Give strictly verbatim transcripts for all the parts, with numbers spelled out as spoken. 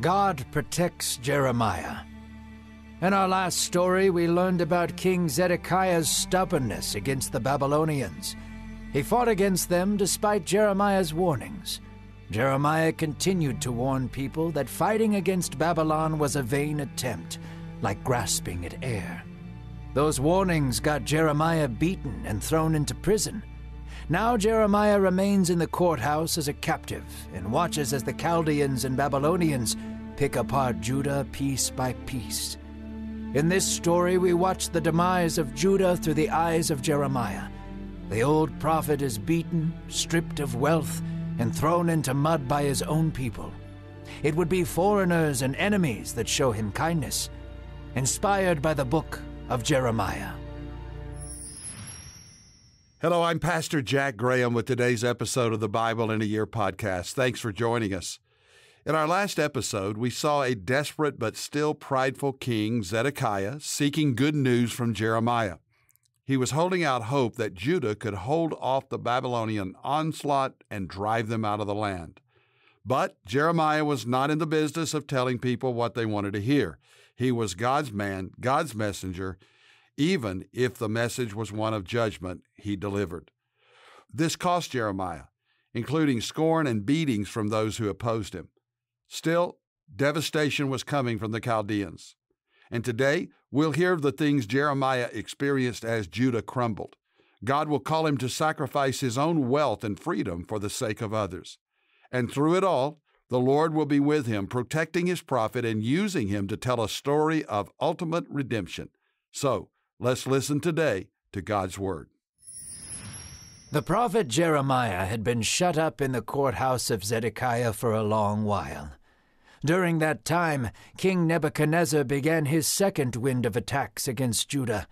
God protects Jeremiah. In our last story, we learned about King Zedekiah's stubbornness against the Babylonians. He fought against them despite Jeremiah's warnings. Jeremiah continued to warn people that fighting against Babylon was a vain attempt, like grasping at air. Those warnings got Jeremiah beaten and thrown into prison. Now Jeremiah remains in the courthouse as a captive and watches as the Chaldeans and Babylonians pick apart Judah piece by piece. In this story, we watch the demise of Judah through the eyes of Jeremiah. The old prophet is beaten, stripped of wealth, and thrown into mud by his own people. It would be foreigners and enemies that show him kindness, inspired by the book of Jeremiah. Hello, I'm Pastor Jack Graham with today's episode of the Bible in a Year podcast. Thanks for joining us. In our last episode, we saw a desperate but still prideful king, Zedekiah, seeking good news from Jeremiah. He was holding out hope that Judah could hold off the Babylonian onslaught and drive them out of the land. But Jeremiah was not in the business of telling people what they wanted to hear. He was God's man, God's messenger. Even if the message was one of judgment, he delivered. This cost Jeremiah, including scorn and beatings from those who opposed him. Still, devastation was coming from the Chaldeans. And today, we'll hear of the things Jeremiah experienced as Judah crumbled. God will call him to sacrifice his own wealth and freedom for the sake of others. And through it all, the Lord will be with him, protecting his prophet and using him to tell a story of ultimate redemption. So, let's listen today to God's Word. The prophet Jeremiah had been shut up in the courthouse of Zedekiah for a long while. During that time, King Nebuchadnezzar began his second wind of attacks against Judah.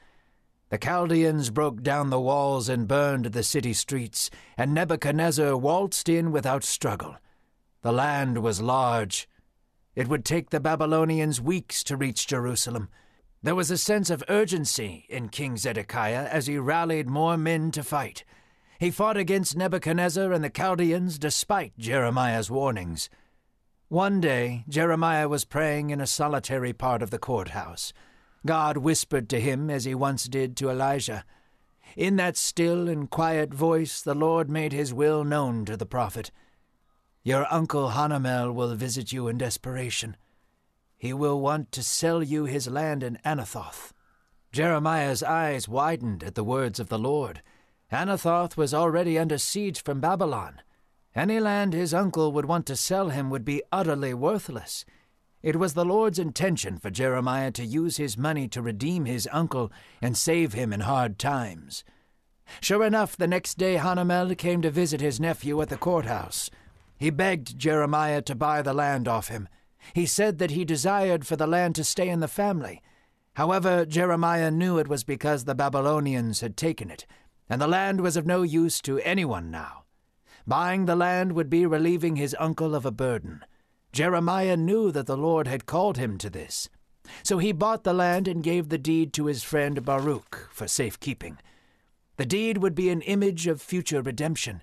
The Chaldeans broke down the walls and burned the city streets, and Nebuchadnezzar waltzed in without struggle. The land was large. It would take the Babylonians weeks to reach Jerusalem. There was a sense of urgency in King Zedekiah as he rallied more men to fight. He fought against Nebuchadnezzar and the Chaldeans despite Jeremiah's warnings. One day, Jeremiah was praying in a solitary part of the courthouse. God whispered to him as he once did to Elijah. In that still and quiet voice, the Lord made his will known to the prophet. Your uncle Hanamel will visit you in desperation. He will want to sell you his land in Anathoth. Jeremiah's eyes widened at the words of the Lord. Anathoth was already under siege from Babylon. Any land his uncle would want to sell him would be utterly worthless. It was the Lord's intention for Jeremiah to use his money to redeem his uncle and save him in hard times. Sure enough, the next day Hanamel came to visit his nephew at the courthouse. He begged Jeremiah to buy the land off him. He said that he desired for the land to stay in the family. However, Jeremiah knew it was because the Babylonians had taken it, and the land was of no use to anyone now. Buying the land would be relieving his uncle of a burden. Jeremiah knew that the Lord had called him to this. So he bought the land and gave the deed to his friend Baruch for safekeeping. The deed would be an image of future redemption.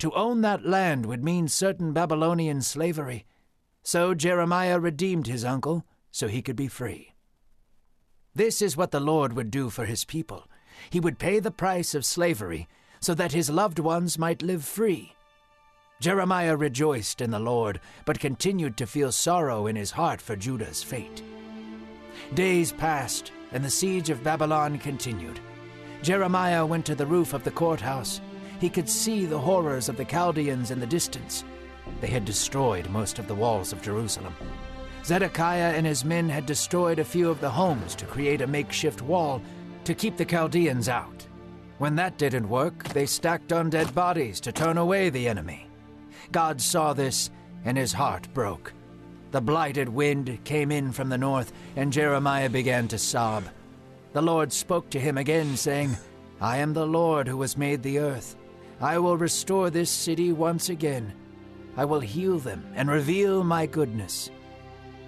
To own that land would mean certain Babylonian slavery. So Jeremiah redeemed his uncle so he could be free. This is what the Lord would do for his people. He would pay the price of slavery so that his loved ones might live free. Jeremiah rejoiced in the Lord, but continued to feel sorrow in his heart for Judah's fate. Days passed, and the siege of Babylon continued. Jeremiah went to the roof of the courthouse. He could see the horrors of the Chaldeans in the distance. They had destroyed most of the walls of Jerusalem. Zedekiah and his men had destroyed a few of the homes to create a makeshift wall to keep the Chaldeans out. When that didn't work, they stacked on dead bodies to turn away the enemy. God saw this, and his heart broke. The blighted wind came in from the north, and Jeremiah began to sob. The Lord spoke to him again, saying, I am the Lord who has made the earth. I will restore this city once again. I will heal them and reveal my goodness.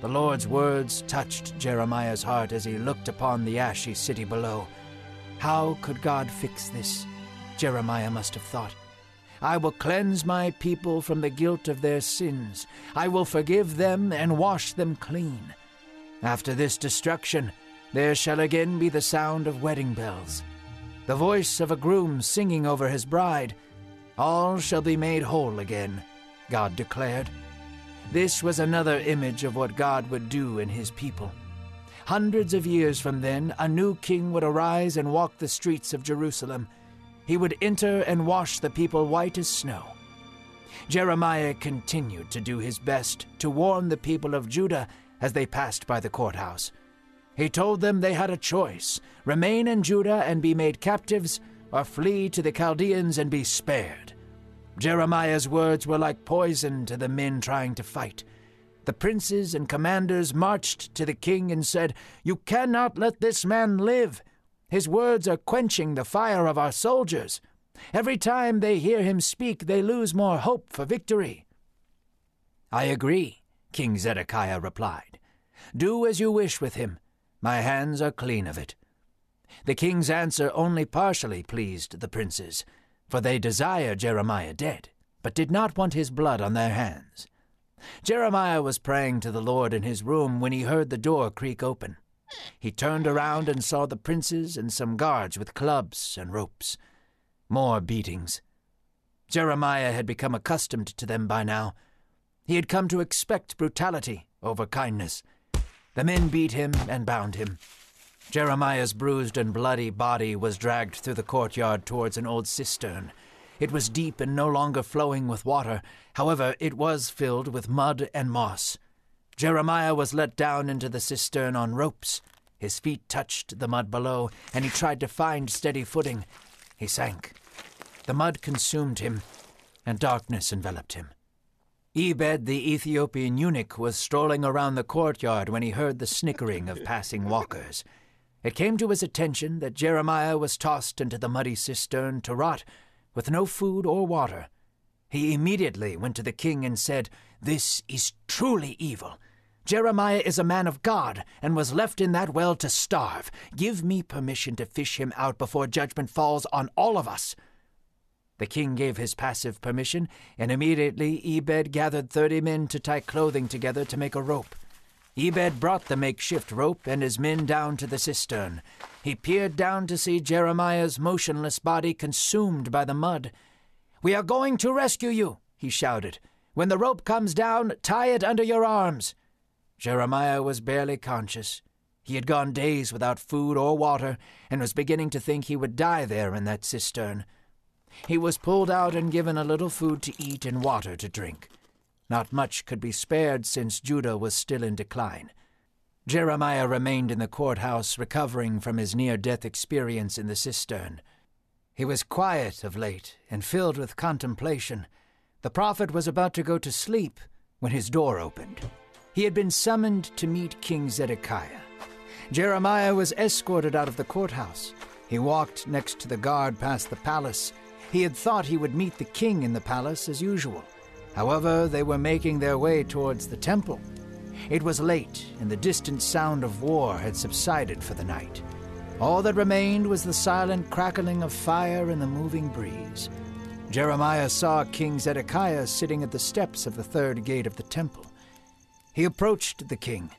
The Lord's words touched Jeremiah's heart as he looked upon the ashy city below. How could God fix this? Jeremiah must have thought. I will cleanse my people from the guilt of their sins. I will forgive them and wash them clean. After this destruction, there shall again be the sound of wedding bells, the voice of a groom singing over his bride. All shall be made whole again, God declared. This was another image of what God would do in his people. Hundreds of years from then, a new king would arise and walk the streets of Jerusalem. He would enter and wash the people white as snow. Jeremiah continued to do his best to warn the people of Judah as they passed by the courthouse. He told them they had a choice: remain in Judah and be made captives, or flee to the Chaldeans and be spared. Jeremiah's words were like poison to the men trying to fight. The princes and commanders marched to the king and said, "You cannot let this man live. His words are quenching the fire of our soldiers. Every time they hear him speak, they lose more hope for victory." "I agree," King Zedekiah replied. "Do as you wish with him. My hands are clean of it." The king's answer only partially pleased the princes, for they desired Jeremiah dead, but did not want his blood on their hands. Jeremiah was praying to the Lord in his room when he heard the door creak open. He turned around and saw the princes and some guards with clubs and ropes. More beatings. Jeremiah had become accustomed to them by now. He had come to expect brutality over kindness. The men beat him and bound him. Jeremiah's bruised and bloody body was dragged through the courtyard towards an old cistern. It was deep and no longer flowing with water. However, it was filled with mud and moss. Jeremiah was let down into the cistern on ropes. His feet touched the mud below, and he tried to find steady footing. He sank. The mud consumed him, and darkness enveloped him. Ebed, the Ethiopian eunuch, was strolling around the courtyard when he heard the snickering of passing walkers. It came to his attention that Jeremiah was tossed into the muddy cistern to rot, with no food or water. He immediately went to the king and said, "This is truly evil. Jeremiah is a man of God and was left in that well to starve. Give me permission to fish him out before judgment falls on all of us." The king gave his passive permission, and immediately Ebed gathered thirty men to tie clothing together to make a rope. Ebed brought the makeshift rope and his men down to the cistern. He peered down to see Jeremiah's motionless body consumed by the mud. "We are going to rescue you," he shouted. "When the rope comes down, tie it under your arms." Jeremiah was barely conscious. He had gone days without food or water and was beginning to think he would die there in that cistern. He was pulled out and given a little food to eat and water to drink. Not much could be spared since Judah was still in decline. Jeremiah remained in the courthouse, recovering from his near-death experience in the cistern. He was quiet of late and filled with contemplation. The prophet was about to go to sleep when his door opened. He had been summoned to meet King Zedekiah. Jeremiah was escorted out of the courthouse. He walked next to the guard past the palace. He had thought he would meet the king in the palace as usual. However, they were making their way towards the temple. It was late, and the distant sound of war had subsided for the night. All that remained was the silent crackling of fire and the moving breeze. Jeremiah saw King Zedekiah sitting at the steps of the third gate of the temple. He approached the king.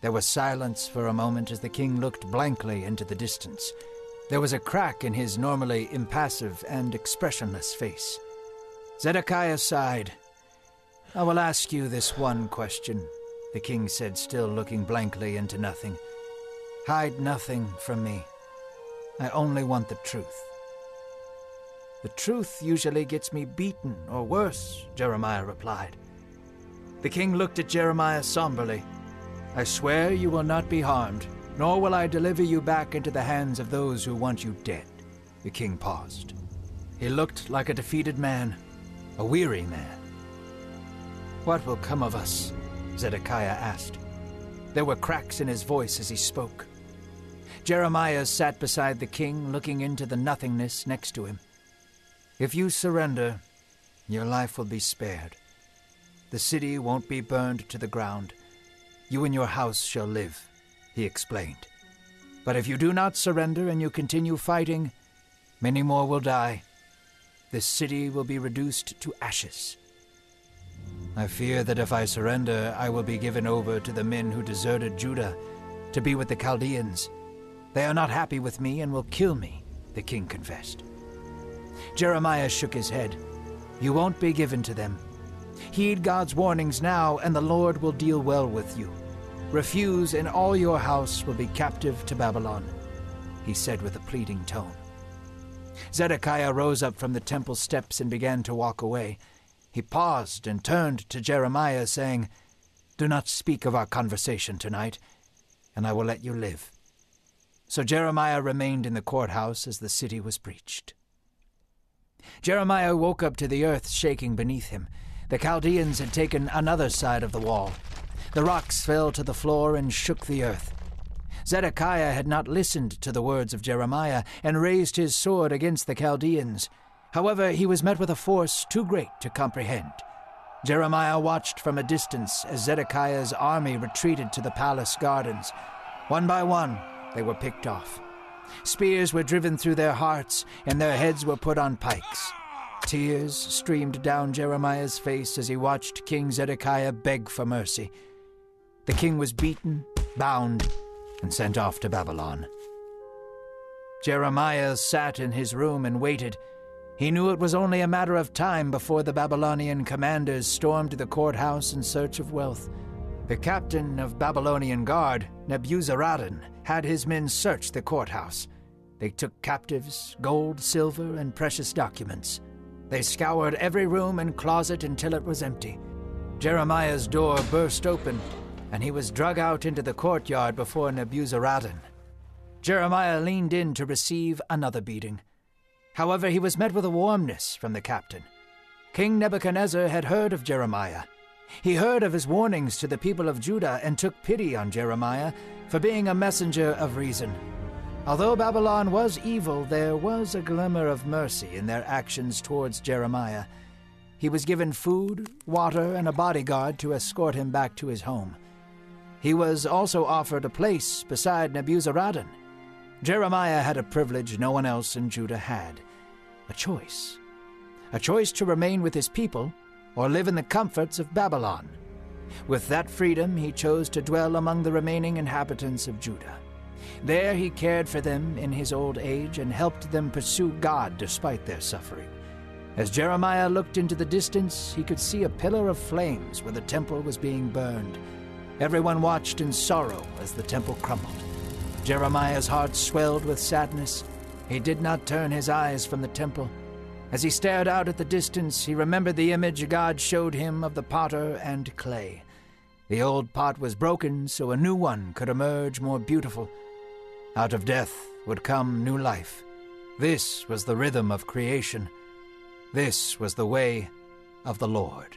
There was silence for a moment as the king looked blankly into the distance. There was a crack in his normally impassive and expressionless face. Zedekiah sighed. "I will ask you this one question," the king said, still looking blankly into nothing. "Hide nothing from me. I only want the truth." "The truth usually gets me beaten or worse," Jeremiah replied. The king looked at Jeremiah somberly. "I swear you will not be harmed, nor will I deliver you back into the hands of those who want you dead." The king paused. He looked like a defeated man, a weary man. "What will come of us?" Zedekiah asked. There were cracks in his voice as he spoke. Jeremiah sat beside the king, looking into the nothingness next to him. "If you surrender, your life will be spared. The city won't be burned to the ground. You and your house shall live," he explained. "But if you do not surrender and you continue fighting, many more will die. this city will be reduced to ashes. I fear that if I surrender, I will be given over to the men who deserted Judah to be with the Chaldeans. They are not happy with me and will kill me," the king confessed. Jeremiah shook his head. "You won't be given to them. Heed God's warnings now, and the Lord will deal well with you. Refuse, and all your house will be captive to Babylon," he said with a pleading tone. Zedekiah rose up from the temple steps and began to walk away. He paused and turned to Jeremiah, saying, "Do not speak of our conversation tonight, and I will let you live." So Jeremiah remained in the courthouse as the city was preached. Jeremiah woke up to the earth shaking beneath him. The Chaldeans had taken another side of the wall. The rocks fell to the floor and shook the earth. Zedekiah had not listened to the words of Jeremiah and raised his sword against the Chaldeans. However, he was met with a force too great to comprehend. Jeremiah watched from a distance as Zedekiah's army retreated to the palace gardens. One by one, they were picked off. Spears were driven through their hearts, and their heads were put on pikes. Tears streamed down Jeremiah's face as he watched King Zedekiah beg for mercy. The king was beaten, bound, and sent off to Babylon. Jeremiah sat in his room and waited. He knew it was only a matter of time before the Babylonian commanders stormed the courthouse in search of wealth. The captain of Babylonian guard, Nebuzaradan, had his men search the courthouse. They took captives, gold, silver, and precious documents. They scoured every room and closet until it was empty. Jeremiah's door burst open, and he was dragged out into the courtyard before Nebuzaradan. Jeremiah leaned in to receive another beating. However, he was met with a warmness from the captain. King Nebuchadnezzar had heard of Jeremiah. He heard of his warnings to the people of Judah and took pity on Jeremiah for being a messenger of reason. Although Babylon was evil, there was a glimmer of mercy in their actions towards Jeremiah. He was given food, water, and a bodyguard to escort him back to his home. He was also offered a place beside Nebuzaradan. Jeremiah had a privilege no one else in Judah had, a choice. A choice to remain with his people or live in the comforts of Babylon. With that freedom, he chose to dwell among the remaining inhabitants of Judah. There he cared for them in his old age and helped them pursue God despite their suffering. As Jeremiah looked into the distance, he could see a pillar of flames where the temple was being burned. Everyone watched in sorrow as the temple crumbled. Jeremiah's heart swelled with sadness. He did not turn his eyes from the temple. As he stared out at the distance, he remembered the image God showed him of the potter and clay. The old pot was broken, so a new one could emerge more beautiful. Out of death would come new life. This was the rhythm of creation. This was the way of the Lord.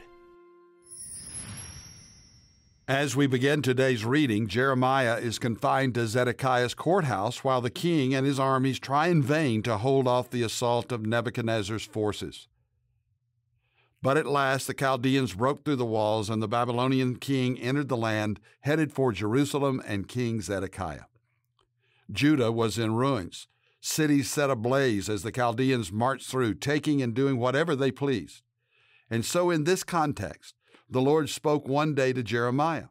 As we begin today's reading, Jeremiah is confined to Zedekiah's courthouse while the king and his armies try in vain to hold off the assault of Nebuchadnezzar's forces. But at last the Chaldeans broke through the walls, and the Babylonian king entered the land, headed for Jerusalem and King Zedekiah. Judah was in ruins, cities set ablaze as the Chaldeans marched through, taking and doing whatever they pleased. And so in this context, the Lord spoke one day to Jeremiah.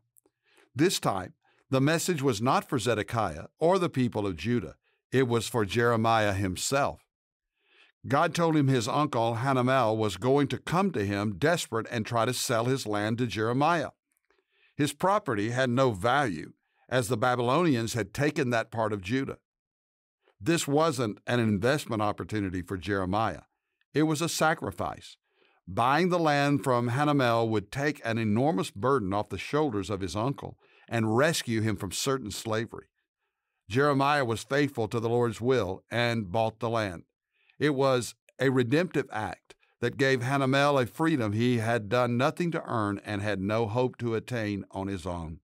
This time, the message was not for Zedekiah or the people of Judah. It was for Jeremiah himself. God told him his uncle Hanamel was going to come to him desperate and try to sell his land to Jeremiah. His property had no value, as the Babylonians had taken that part of Judah. This wasn't an investment opportunity for Jeremiah. It was a sacrifice. Buying the land from Hanamel would take an enormous burden off the shoulders of his uncle and rescue him from certain slavery. Jeremiah was faithful to the Lord's will and bought the land. It was a redemptive act that gave Hanamel a freedom he had done nothing to earn and had no hope to attain on his own.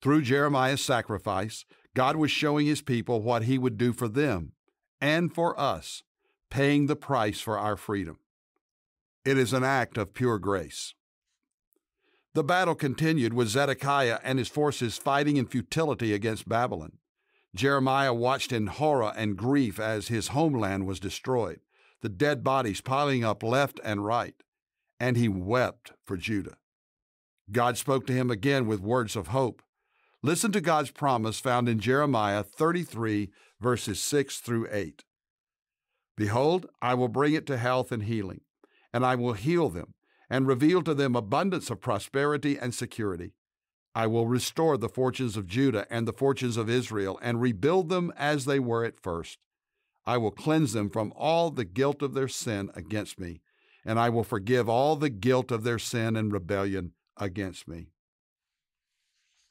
Through Jeremiah's sacrifice, God was showing his people what he would do for them and for us, paying the price for our freedom. It is an act of pure grace. The battle continued with Zedekiah and his forces fighting in futility against Babylon. Jeremiah watched in horror and grief as his homeland was destroyed. the dead bodies piling up left and right, and he wept for Judah. God spoke to him again with words of hope. Listen to God's promise found in Jeremiah thirty-three, verses six through eight. Behold, I will bring it to health and healing, and I will heal them and reveal to them abundance of prosperity and security. I will restore the fortunes of Judah and the fortunes of Israel and rebuild them as they were at first. I will cleanse them from all the guilt of their sin against me, and I will forgive all the guilt of their sin and rebellion against me.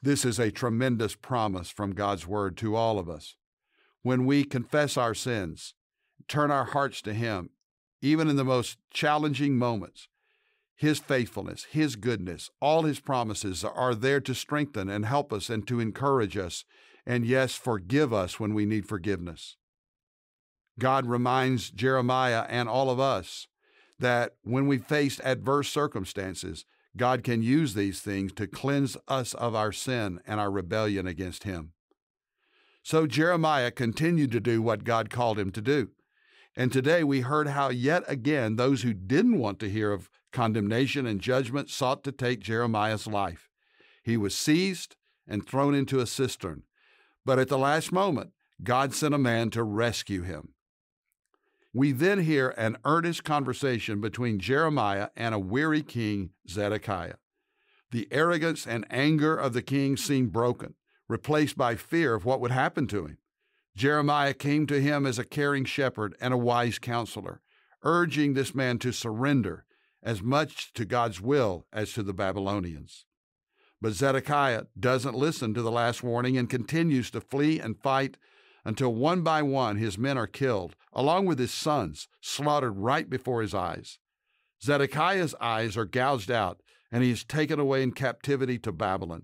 This is a tremendous promise from God's Word to all of us. When we confess our sins, turn our hearts to Him, even in the most challenging moments, His faithfulness, His goodness, all His promises are there to strengthen and help us and to encourage us, and yes, forgive us when we need forgiveness. God reminds Jeremiah and all of us that when we face adverse circumstances, God can use these things to cleanse us of our sin and our rebellion against Him. So Jeremiah continued to do what God called him to do. And today we heard how yet again those who didn't want to hear of condemnation and judgment sought to take Jeremiah's life. He was seized and thrown into a cistern, but at the last moment, God sent a man to rescue him. We then hear an earnest conversation between Jeremiah and a weary King Zedekiah. The arrogance and anger of the king seemed broken, replaced by fear of what would happen to him. Jeremiah came to him as a caring shepherd and a wise counselor, urging this man to surrender as much to God's will as to the Babylonians. But Zedekiah doesn't listen to the last warning and continues to flee and fight until one by one his men are killed, along with his sons, slaughtered right before his eyes. Zedekiah's eyes are gouged out, and he is taken away in captivity to Babylon.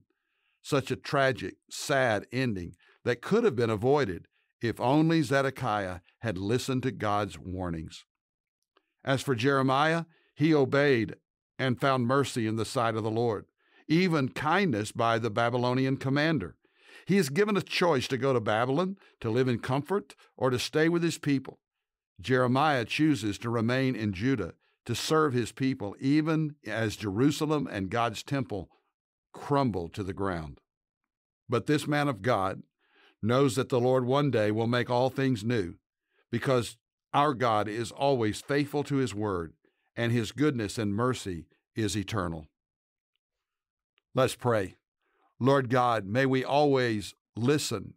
Such a tragic, sad ending that could have been avoided if only Zedekiah had listened to God's warnings. As for Jeremiah, he obeyed and found mercy in the sight of the Lord, even kindness by the Babylonian commander. He is given a choice to go to Babylon, to live in comfort, or to stay with his people. Jeremiah chooses to remain in Judah, to serve his people, even as Jerusalem and God's temple crumble to the ground. But this man of God knows that the Lord one day will make all things new, because our God is always faithful to His word, and His goodness and mercy is eternal. Let's pray. Lord God, may we always listen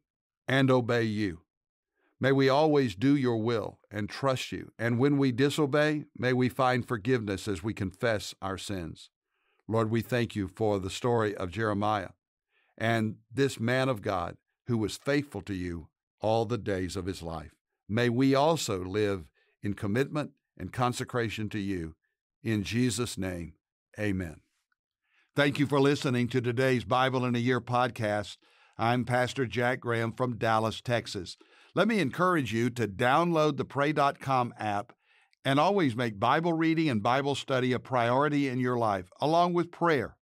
and obey You. May we always do Your will and trust You. And when we disobey, may we find forgiveness as we confess our sins. Lord, we thank You for the story of Jeremiah and this man of God who was faithful to You all the days of his life. May we also live in commitment and consecration to You. In Jesus' name, amen. Thank you for listening to today's Bible in a Year podcast. I'm Pastor Jack Graham from Dallas, Texas. Let me encourage you to download the Pray dot com app and always make Bible reading and Bible study a priority in your life, along with prayer.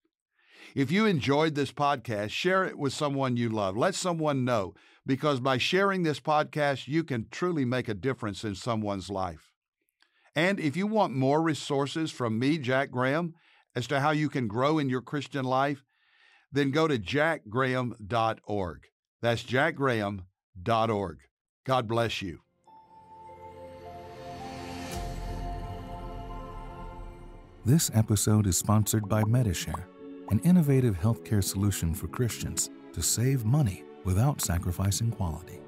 If you enjoyed this podcast, share it with someone you love. Let someone know, because by sharing this podcast, you can truly make a difference in someone's life. And if you want more resources from me, Jack Graham, as to how you can grow in your Christian life, then go to jack graham dot org. That's jack graham dot org. God bless you. This episode is sponsored by Medishare, an innovative healthcare solution for Christians to save money without sacrificing quality.